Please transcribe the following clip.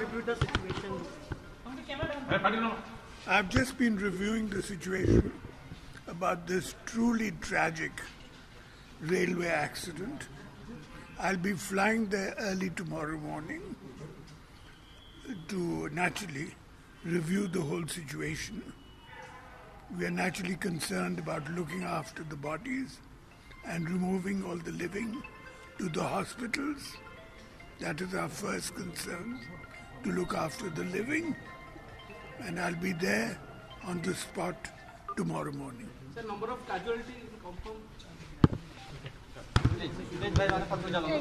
review the situation. I've just been reviewing the situation about this truly tragic railway accident. I'll be flying there early tomorrow morning to naturally review the whole situation. We are naturally concerned about looking after the bodies and removing all the living to the hospitals. That is our first concern, to look after the living. And I'll be there on the spot tomorrow morning. Sir, number of casualties confirmed?